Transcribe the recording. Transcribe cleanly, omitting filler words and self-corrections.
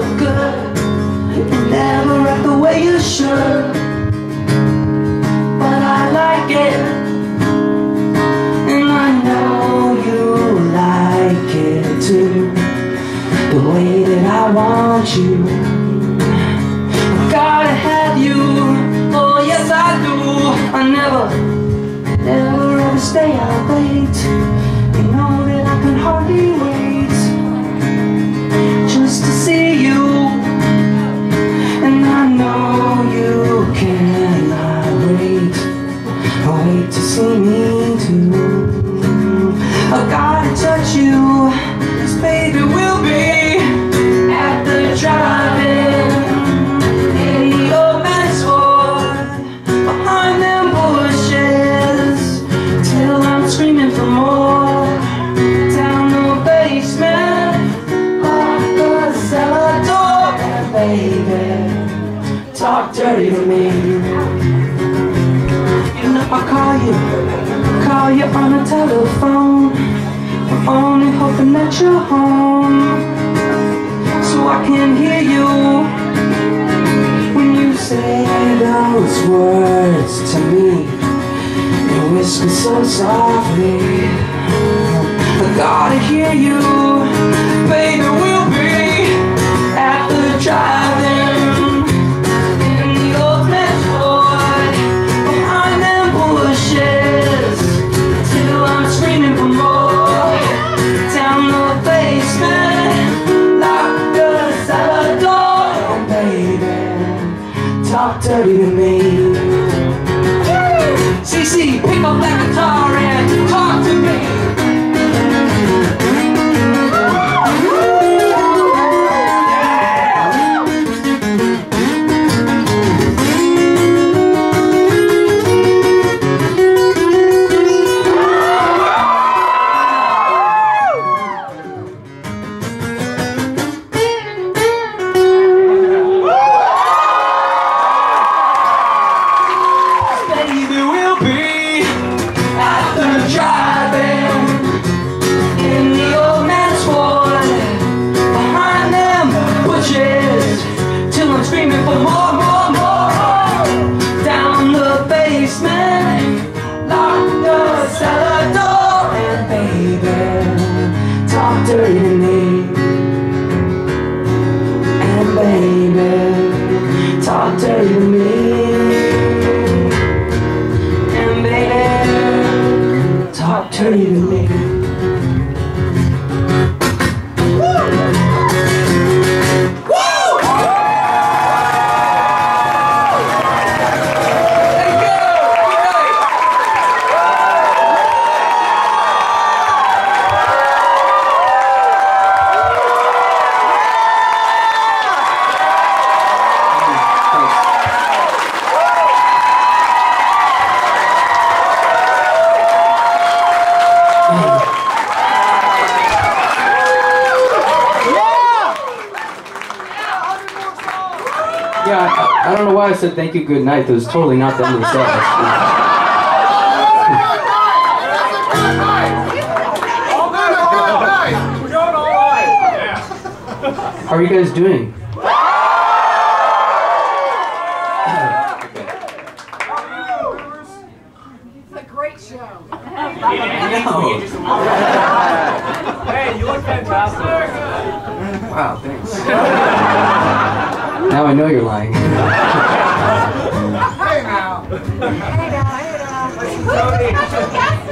so good. You never act the way you should, but I like it, and I know you like it too, the way that I want you. I've gotta have you, oh yes I do. I never ever stay out late. You know that I can hardly wait just to see you. Wait to see me too. I gotta touch you, 'cause baby we'll be at the drive-in in the old man's ward, behind them bushes, till I'm screaming for more. Down the basement, off the cellar door, and baby, talk dirty to me. I'll call you on the telephone. I'm only hoping that you're home, so I can hear you when you say those words to me, and whisper so softly. I gotta hear you, baby. We'll be at the drive-in. Talk dirty to me. CC, pick up that guitar and talk to me. I don't know why I said thank you, good night. That was totally not the end of the song. How are you guys doing? It's a great show. Hey, you look fantastic. Wow, thanks. Now I know you're lying. Hey now. Hey now.